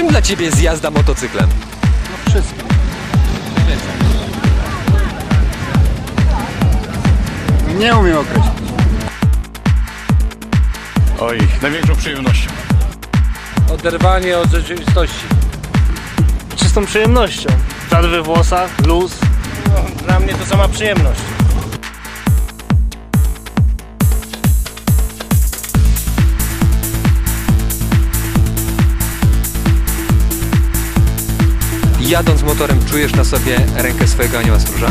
Czym dla Ciebie jest jazda motocyklem? No wszystko. Nie umiem określić. Oj, największą przyjemnością. Oderwanie od rzeczywistości. Czystą przyjemnością. Żar we włosach, luz. No, dla mnie to sama przyjemność. Jadąc motorem czujesz na sobie rękę swojego anioła stróża?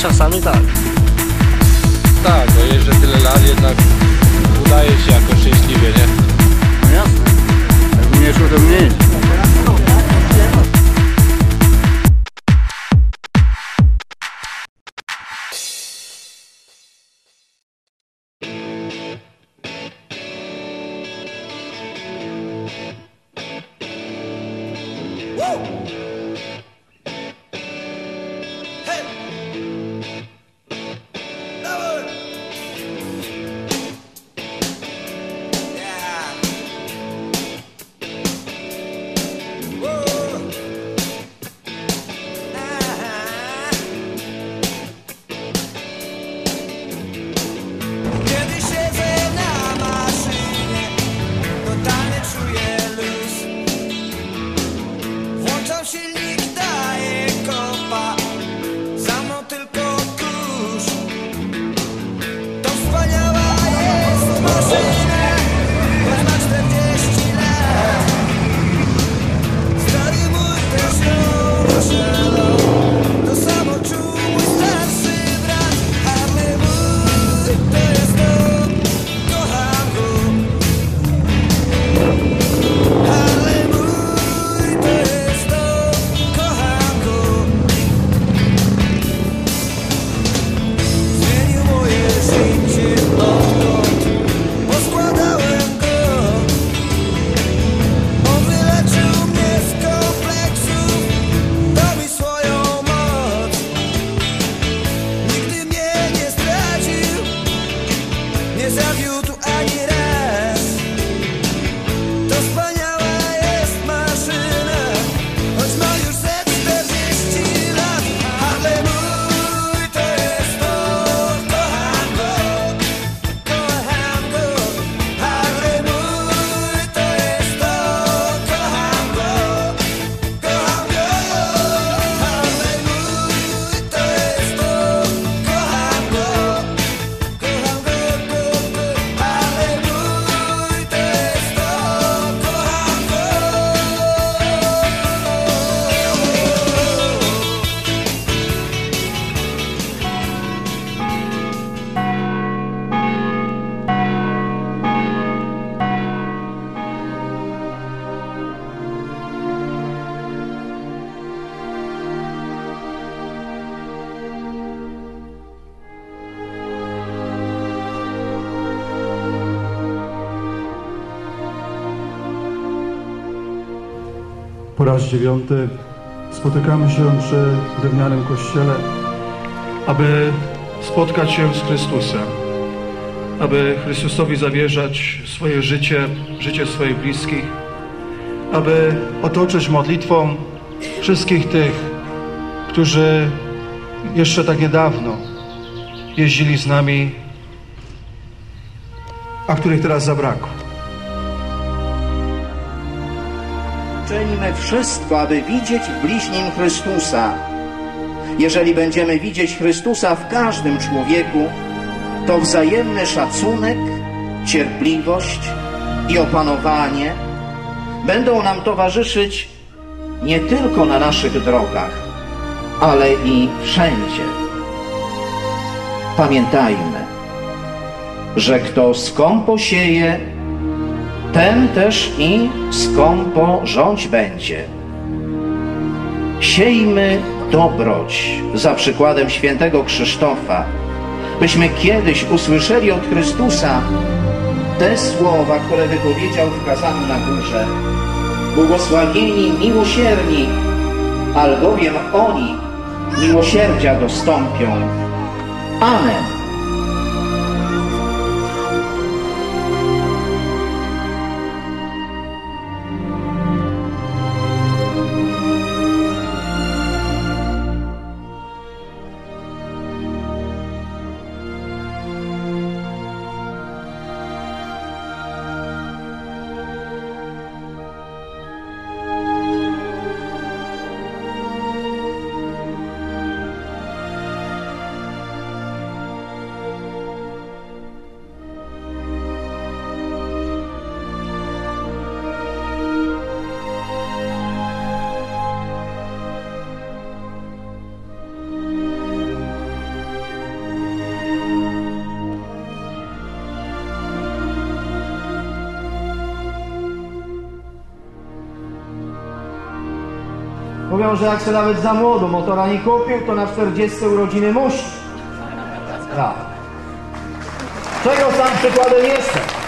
Czasami tak. Tak, bo jeżdżę tyle lat, jednak udaje się jakoś szczęśliwie, nie? No jasne. Jak mnie szło, to mniej. Po raz 9 spotykamy się przy drewnianym kościele, aby spotkać się z Chrystusem, aby Chrystusowi zawierzać swoje życie, życie swoich bliskich, aby otoczyć modlitwą wszystkich tych, którzy jeszcze tak niedawno jeździli z nami, a których teraz zabrakło. Czynimy wszystko, aby widzieć w bliźnim Chrystusa. Jeżeli będziemy widzieć Chrystusa w każdym człowieku, to wzajemny szacunek, cierpliwość i opanowanie będą nam towarzyszyć nie tylko na naszych drogach, ale i wszędzie. Pamiętajmy, że kto skąpo sieje, ten też i skąpo rządź będzie. Siejmy dobroć za przykładem świętego Krzysztofa, byśmy kiedyś usłyszeli od Chrystusa te słowa, które wypowiedział w kazaniu na górze. Błogosławieni miłosierni, albowiem oni miłosierdzia dostąpią. Amen. Mówią, że jak się nawet za młodo motora nie kupił, to na 40 urodziny musi. Tak. Czego sam przykładem jestem.